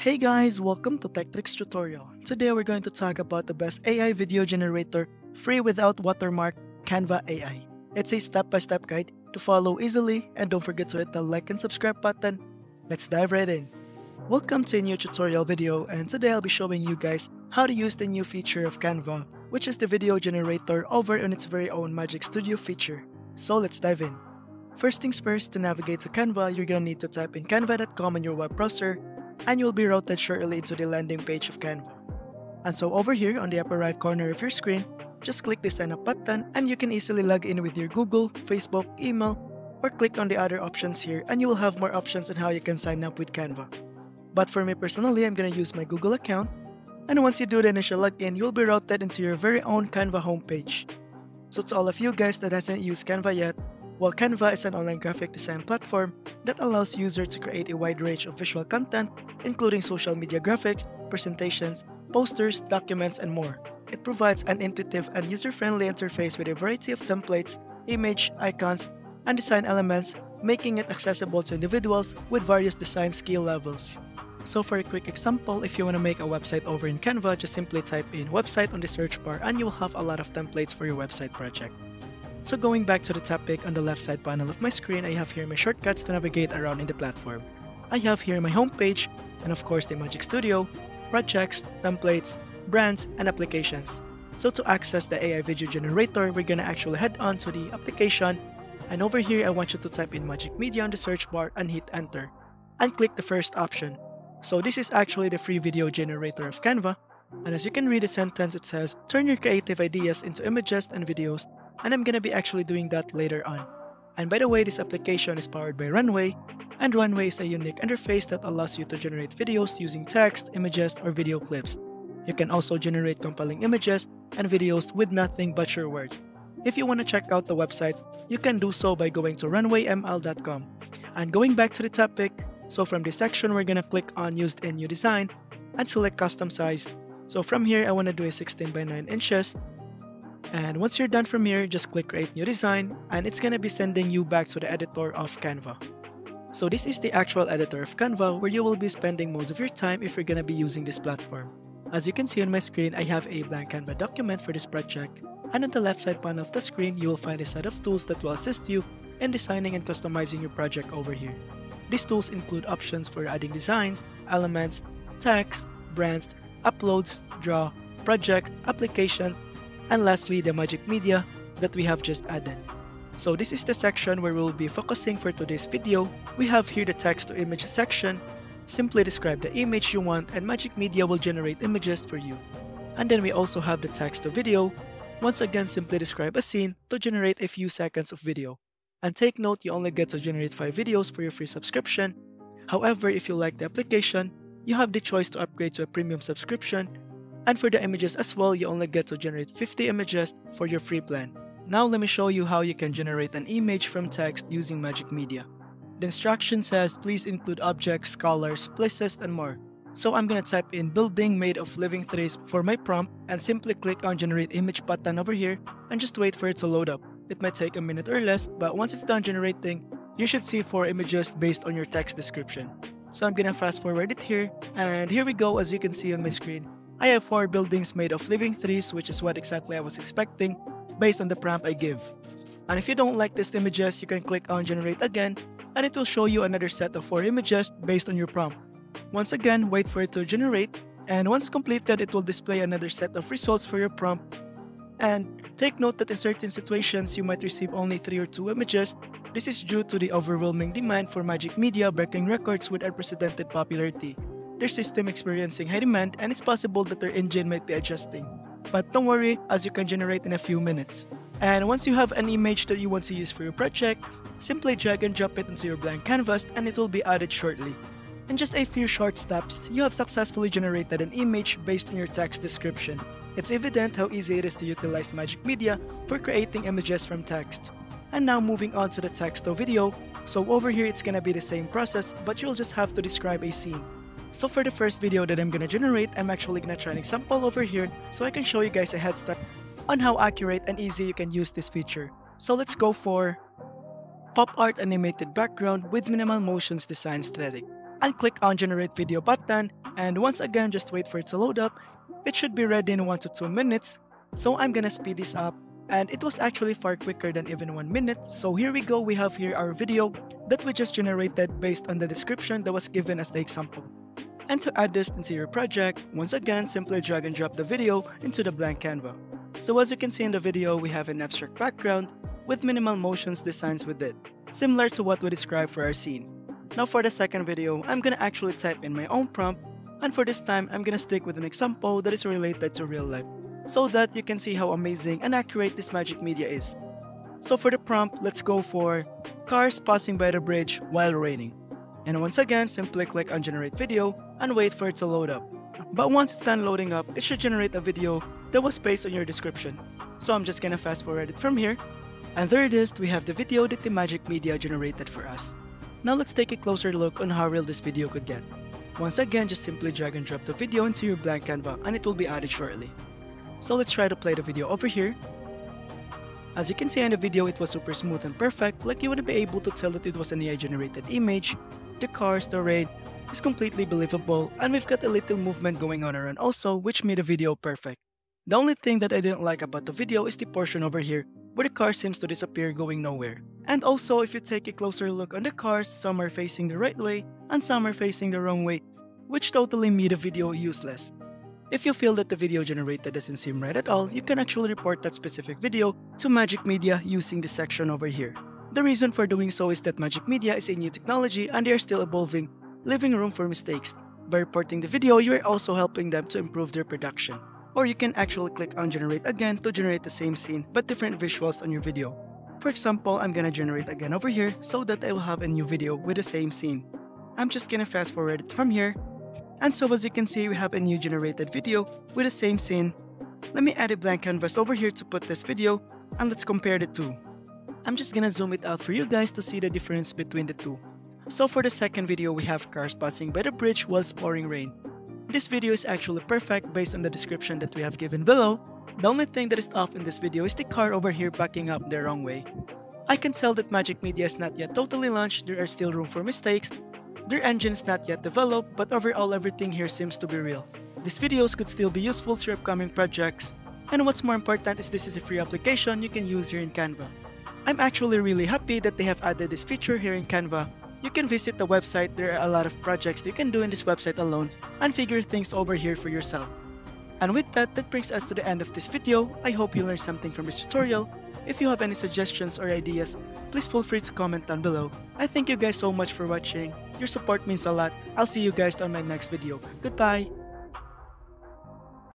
Hey guys, welcome to Tech Tricks Tutorial. Today we're going to talk about the best AI video generator, free without watermark, Canva AI. It's a step-by-step guide to follow easily, and don't forget to hit the like and subscribe button. Let's dive right in. Welcome to a new tutorial video, and today I'll be showing you guys how to use the new feature of Canva, which is the video generator over on its very own Magic Studio feature. So let's dive in. First things first, to navigate to Canva, you're gonna need to type in canva.com in your web browser, and you'll be routed shortly into the landing page of Canva. And so over here on the upper right corner of your screen, just click the sign up button and you can easily log in with your Google, Facebook, email, or click on the other options here and you will have more options on how you can sign up with Canva. But for me personally, I'm gonna use my Google account, and once you do the initial login, you'll be routed into your very own Canva homepage. So to all of you guys that hasn't used Canva yet, well, Canva is an online graphic design platform that allows users to create a wide range of visual content, including social media graphics, presentations, posters, documents, and more. It provides an intuitive and user-friendly interface with a variety of templates, image, icons, and design elements, making it accessible to individuals with various design skill levels. So for a quick example, if you want to make a website over in Canva, just simply type in website on the search bar and you'll have a lot of templates for your website project. So going back to the topic, on the left side panel of my screen, I have here my shortcuts to navigate around in the platform. I have here my homepage, and of course the Magic Studio, projects, templates, brands, and applications. So to access the AI video generator, we're gonna actually head on to the application, and over here I want you to type in Magic Media on the search bar and hit enter, and click the first option. So this is actually the free video generator of Canva, and as you can read the sentence, it says, turn your creative ideas into images and videos. And I'm gonna be actually doing that later on. And by the way, this application is powered by Runway, and Runway is a unique interface that allows you to generate videos using text, images, or video clips. You can also generate compelling images and videos with nothing but your words. If you wanna check out the website, you can do so by going to runwayml.com. And going back to the topic, so from this section, we're gonna click on Used in New Design and select Custom Size. So from here, I wanna do a 16 by 9 inches. And once you're done from here, just click Create New Design, and it's gonna be sending you back to the editor of Canva. So this is the actual editor of Canva, where you will be spending most of your time if you're gonna be using this platform. As you can see on my screen, I have a blank Canva document for this project, and on the left side panel of the screen, you will find a set of tools that will assist you in designing and customizing your project over here. These tools include options for adding designs, elements, text, brands, uploads, draw, project, applications, and lastly, the Magic Media that we have just added. So this is the section where we'll be focusing for today's video. We have here the text to image section. Simply describe the image you want and Magic Media will generate images for you. And then we also have the text to video. Once again, simply describe a scene to generate a few seconds of video. And take note, you only get to generate 5 videos for your free subscription. However, if you like the application, you have the choice to upgrade to a premium subscription. And for the images as well, you only get to generate 50 images for your free plan. Now let me show you how you can generate an image from text using Magic Media. The instruction says, please include objects, colors, places, and more. So I'm gonna type in building made of living trees for my prompt and simply click on generate image button over here and just wait for it to load up. It might take a minute or less, but once it's done generating, you should see 4 images based on your text description. So I'm gonna fast forward it here, and here we go. As you can see on my screen, I have 4 buildings made of living trees, which is what exactly I was expecting based on the prompt I give. And if you don't like these images, you can click on generate again, and it will show you another set of 4 images based on your prompt. Once again, wait for it to generate, and once completed, it will display another set of results for your prompt. And take note that in certain situations, you might receive only 3 or 2 images. This is due to the overwhelming demand for Magic Media breaking records with unprecedented popularity. Their system experiencing high demand, and it's possible that their engine might be adjusting. But don't worry, as you can generate in a few minutes. And once you have an image that you want to use for your project, simply drag and drop it into your blank canvas and it will be added shortly. In just a few short steps, you have successfully generated an image based on your text description. It's evident how easy it is to utilize Magic Media for creating images from text. And now moving on to the text to video. So over here, it's gonna be the same process, but you'll just have to describe a scene. So for the first video that I'm gonna generate, I'm actually gonna try an example over here so I can show you guys a head start on how accurate and easy you can use this feature. So let's go for pop art animated background with minimal motions design aesthetic. and click on Generate Video button, and once again just wait for it to load up. It should be ready in 1 to 2 minutes, so I'm gonna speed this up, and it was actually far quicker than even 1 minute. So here we go, we have here our video that we just generated based on the description that was given as the example. And to add this into your project, once again simply drag and drop the video into the blank Canva. So as you can see in the video, we have an abstract background with minimal motions designs with it, similar to what we described for our scene. Now for the second video, I'm gonna actually type in my own prompt, and for this time I'm gonna stick with an example that is related to real life, so that you can see how amazing and accurate this Magic Media is. So for the prompt, let's go for cars passing by the bridge while raining. And once again, simply click on Generate Video and wait for it to load up. But once it's done loading up, it should generate a video that was based on your description. So I'm just gonna fast forward it from here. And there it is, we have the video that the Magic Media generated for us. Now let's take a closer look on how real this video could get. Once again, just simply drag and drop the video into your blank Canva and it will be added shortly. So let's try to play the video over here. As you can see in the video, it was super smooth and perfect, like you wouldn't be able to tell that it was an AI generated image. The cars, the raid is completely believable, and we've got a little movement going on around also, which made the video perfect. The only thing that I didn't like about the video is the portion over here where the car seems to disappear going nowhere. And also, if you take a closer look on the cars, some are facing the right way and some are facing the wrong way, which totally made the video useless. If you feel that the video generated doesn't seem right at all, you can actually report that specific video to Magic Media using this section over here. The reason for doing so is that Magic Media is a new technology and they are still evolving, leaving room for mistakes. By reporting the video, you are also helping them to improve their production. Or you can actually click on Generate again to generate the same scene but different visuals on your video. For example, I'm gonna generate again over here so that I will have a new video with the same scene. I'm just gonna fast forward it from here. And so as you can see, we have a new generated video with the same scene. Let me add a blank canvas over here to put this video, and let's compare the two. I'm just gonna zoom it out for you guys to see the difference between the two. So for the second video, we have cars passing by the bridge while it's pouring rain. This video is actually perfect based on the description that we have given below. The only thing that is off in this video is the car over here backing up the wrong way. I can tell that Magic Media is not yet totally launched, there are still room for mistakes. Their engine is not yet developed, but overall everything here seems to be real. These videos could still be useful to your upcoming projects, and what's more important is this is a free application you can use here in Canva. I'm actually really happy that they have added this feature here in Canva. You can visit the website, there are a lot of projects you can do in this website alone and figure things over here for yourself. And with that, that brings us to the end of this video. I hope you learned something from this tutorial. If you have any suggestions or ideas, please feel free to comment down below. I thank you guys so much for watching. Your support means a lot. I'll see you guys on my next video. Goodbye!